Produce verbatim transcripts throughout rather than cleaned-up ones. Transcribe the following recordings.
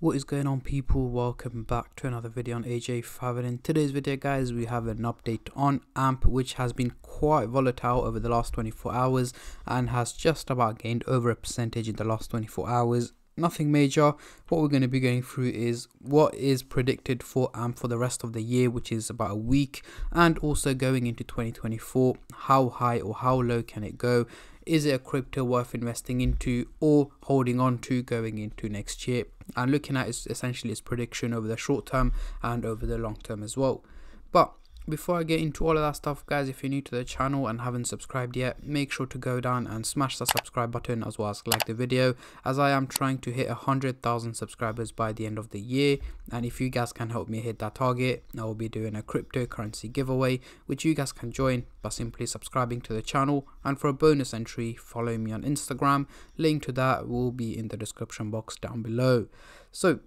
What is going on, people? Welcome back to another video on A J Five In. In today's video, guys, we have an update on A M P, which has been quite volatile over the last twenty-four hours and has just about gained over a percentage in the last twenty-four hours. Nothing major. What we're going to be going through is what is predicted for A M P for the rest of the year, which is about a week, and also going into twenty twenty-four, how high or how low can it go? Is it a crypto worth investing into or holding on to going into next year? And looking at is essentially its prediction over the short term and over the long term as well. But before I get into all of that stuff, guys, if you're new to the channel and haven't subscribed yet, make sure to go down and smash the subscribe button as well as like the video, as I am trying to hit one hundred thousand subscribers by the end of the year. And if you guys can help me hit that target, I will be doing a cryptocurrency giveaway, which you guys can join by simply subscribing to the channel. And for a bonus entry, follow me on Instagram. Link to that will be in the description box down below. So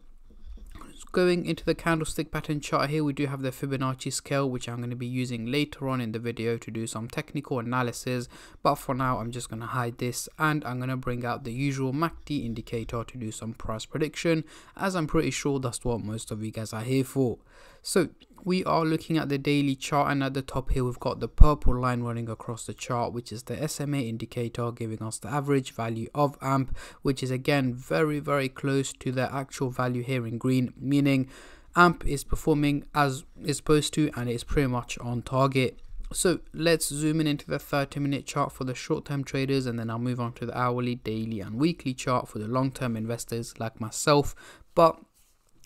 going into the candlestick pattern chart here, we do have the Fibonacci scale, which I'm going to be using later on in the video to do some technical analysis, but for now I'm just going to hide this and I'm going to bring out the usual M A C D indicator to do some price prediction, as I'm pretty sure that's what most of you guys are here for. So we are looking at the daily chart, and at the top here we've got the purple line running across the chart, which is the S M A indicator, giving us the average value of A M P, which is again very very close to the actual value here in green, meaning A M P is performing as it's supposed to and it's pretty much on target. So let's zoom in into the thirty minute chart for the short term traders, and then I'll move on to the hourly, daily and weekly chart for the long term investors like myself. But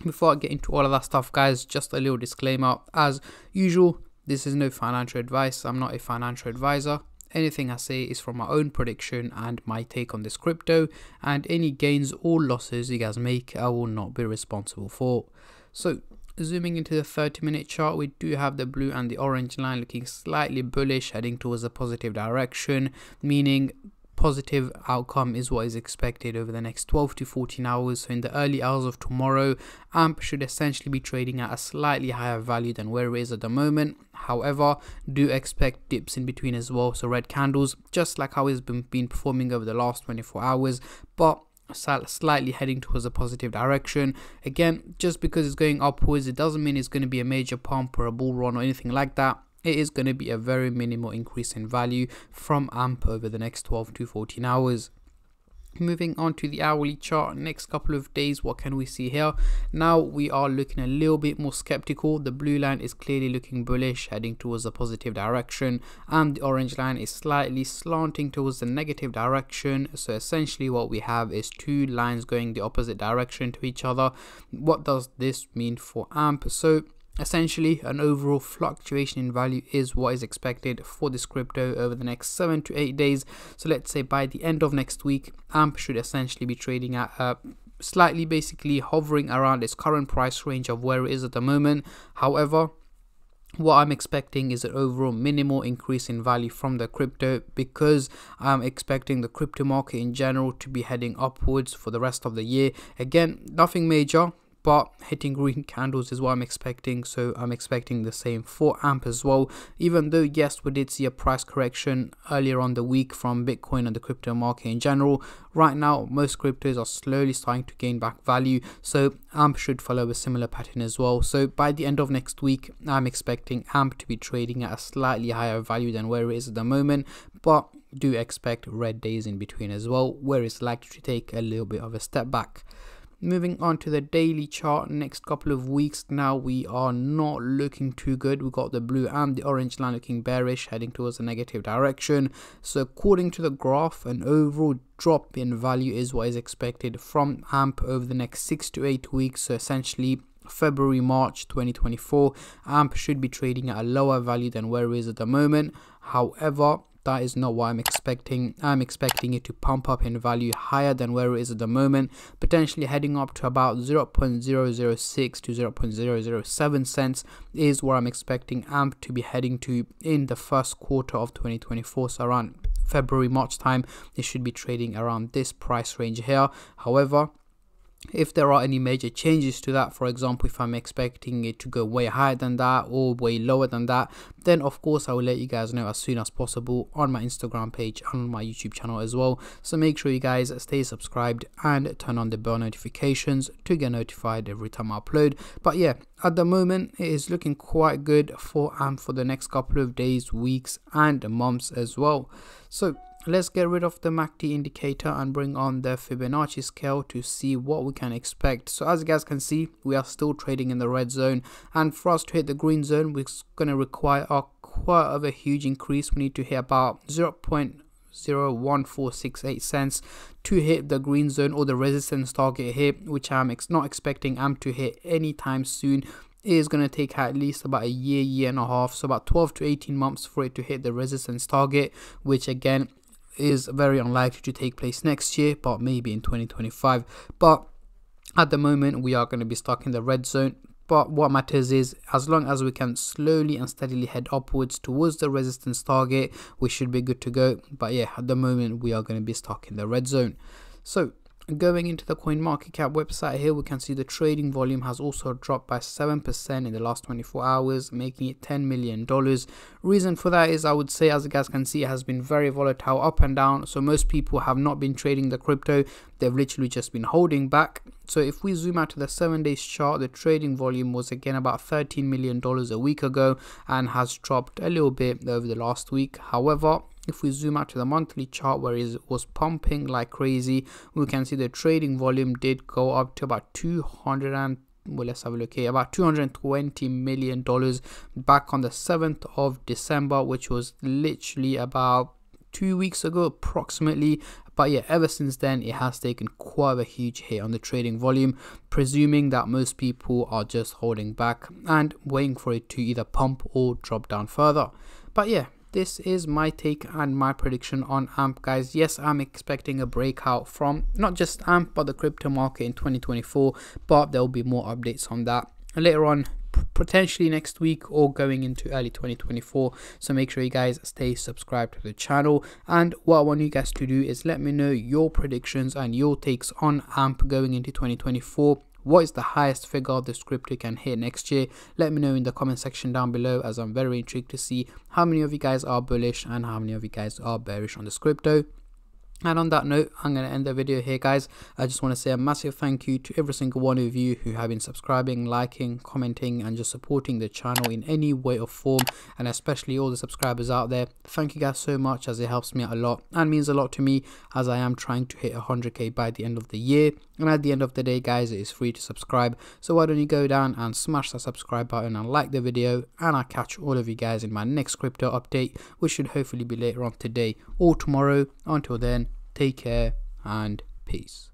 before I get into all of that stuff, guys, just a little disclaimer as usual. This is no financial advice. I'm not a financial advisor. Anything I say is from my own prediction and my take on this crypto, and any gains or losses you guys make, I will not be responsible for. So zooming into the thirty minute chart, we do have the blue and the orange line looking slightly bullish, heading towards a positive direction, meaning positive outcome is what is expected over the next twelve to fourteen hours. So in the early hours of tomorrow, A M P should essentially be trading at a slightly higher value than where it is at the moment. However, do expect dips in between as well, so red candles, just like how it's been, been performing over the last twenty-four hours, but slightly heading towards a positive direction. Again, just because it's going upwards, it doesn't mean it's going to be a major pump or a bull run or anything like that. It is going to be a very minimal increase in value from A M P over the next twelve to fourteen hours. Moving on to the hourly chart, next couple of days, what can we see here? Now we are looking a little bit more skeptical. The blue line is clearly looking bullish, heading towards a positive direction, and the orange line is slightly slanting towards the negative direction. So essentially what we have is two lines going the opposite direction to each other. What does this mean for A M P? So essentially, an overall fluctuation in value is what is expected for this crypto over the next seven to eight days. So let's say by the end of next week, A M P should essentially be trading at uh, slightly, basically hovering around its current price range of where it is at the moment. However, what I'm expecting is an overall minimal increase in value from the crypto, because I'm expecting the crypto market in general to be heading upwards for the rest of the year. Again, nothing major, but hitting green candles is what I'm expecting. So I'm expecting the same for A M P as well, even though yes, we did see a price correction earlier on the week from Bitcoin and the crypto market in general. Right now, most cryptos are slowly starting to gain back value, so A M P should follow a similar pattern as well. So by the end of next week, I'm expecting A M P to be trading at a slightly higher value than where it is at the moment, but do expect red days in between as well, where it's likely to take a little bit of a step back. Moving on to the daily chart, next couple of weeks, now we are not looking too good. We've got the blue and the orange line looking bearish, heading towards a negative direction. So according to the graph, an overall drop in value is what is expected from A M P over the next six to eight weeks. So essentially February, March twenty twenty-four, A M P should be trading at a lower value than where it is at the moment. However, that is not what I'm expecting. I'm expecting it to pump up in value higher than where it is at the moment, potentially heading up to about zero point zero zero six to zero point zero zero seven cents is where I'm expecting A M P to be heading to in the first quarter of twenty twenty-four. So around February, March time, it should be trading around this price range here. However, if there are any major changes to that. For example, if I'm expecting it to go way higher than that or way lower than that, then of course I will let you guys know as soon as possible on my Instagram page and on my YouTube channel as well. So make sure you guys stay subscribed and turn on the bell notifications to get notified every time I upload. But yeah, at the moment it is looking quite good for A M P for the next couple of days, weeks and months as well. So let's get rid of the M A C D indicator and bring on the Fibonacci scale to see what we can expect. So as you guys can see, we are still trading in the red zone, and for us to hit the green zone, we're going to require a quite of a huge increase. We need to hit about zero point zero one four six eight cents to hit the green zone or the resistance target here, which I'm ex not expecting A M P to hit anytime soon. Is going to take at least about a year, year and a half, so about twelve to eighteen months for it to hit the resistance target, which again is very unlikely to take place next year, but maybe in twenty twenty-five. But at the moment we are going to be stuck in the red zone. But what matters is, as long as we can slowly and steadily head upwards towards the resistance target, we should be good to go. But yeah, at the moment we are going to be stuck in the red zone. So going into the coin market cap website here, we can see the trading volume has also dropped by seven percent in the last twenty-four hours, making it ten million dollars. Reason for that is, I would say, as you guys can see, it has been very volatile, up and down, so most people have not been trading the crypto. They've literally just been holding back. So if we zoom out to the seven days chart, the trading volume was again about thirteen million dollars a week ago and has dropped a little bit over the last week. However, if we zoom out to the monthly chart where it was pumping like crazy, we can see the trading volume did go up to about two hundred and well, let's have a look here, about two hundred twenty million dollars back on the seventh of December, which was literally about two weeks ago approximately. But yeah, ever since then it has taken quite a huge hit on the trading volume, presuming that most people are just holding back and waiting for it to either pump or drop down further. But yeah, this is my take and my prediction on A M P, guys. Yes, I'm expecting a breakout from not just A M P but the crypto market in twenty twenty-four, but there will be more updates on that later on, potentially next week or going into early twenty twenty-four. So make sure you guys stay subscribed to the channel, and what I want you guys to do is let me know your predictions and your takes on A M P going into twenty twenty-four. What is the highest figure this crypto can hit next year? Let me know in the comment section down below, as I'm very intrigued to see how many of you guys are bullish and how many of you guys are bearish on this crypto. And on that note, I'm going to end the video here, guys. I just want to say a massive thank you to every single one of you who have been subscribing, liking, commenting and just supporting the channel in any way or form, and especially all the subscribers out there. Thank you guys so much, as it helps me out a lot and means a lot to me, as I am trying to hit one hundred K by the end of the year. And at the end of the day, guys, it is free to subscribe, so why don't you go down and smash that subscribe button and like the video, and I'll catch all of you guys in my next crypto update, which should hopefully be later on today or tomorrow. Until then, take care and peace.